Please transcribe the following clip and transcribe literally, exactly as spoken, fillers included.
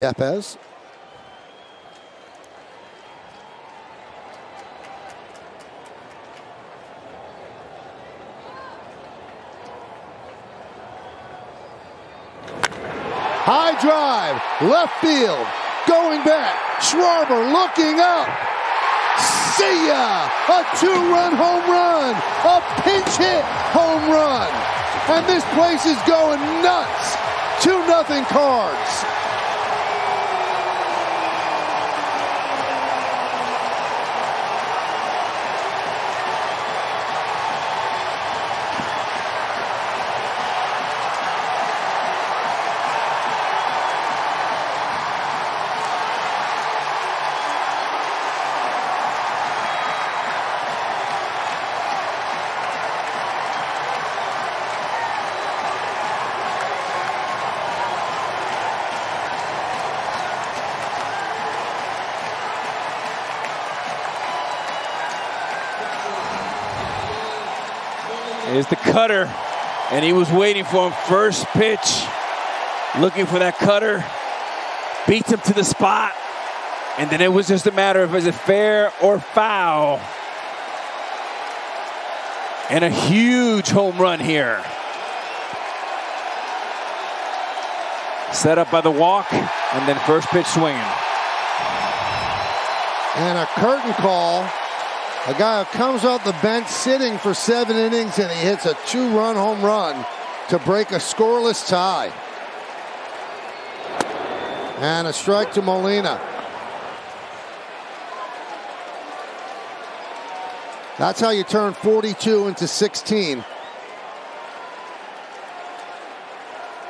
Yepez. High drive, left field, going back, Schwarber looking up. See ya! A two-run home run, a pinch hit home run. And this place is going nuts. two nothing Cards. Is the cutter, and he was waiting for him. First pitch, looking for that cutter, beats him to the spot, and then it was just a matter of is it fair or foul. And a huge home run here, set up by the walk, and then first pitch swinging, and a curtain call. A guy who comes off the bench sitting for seven innings, and he hits a two-run home run to break a scoreless tie. And a strike to Molina. That's how you turn forty-two into sixteen.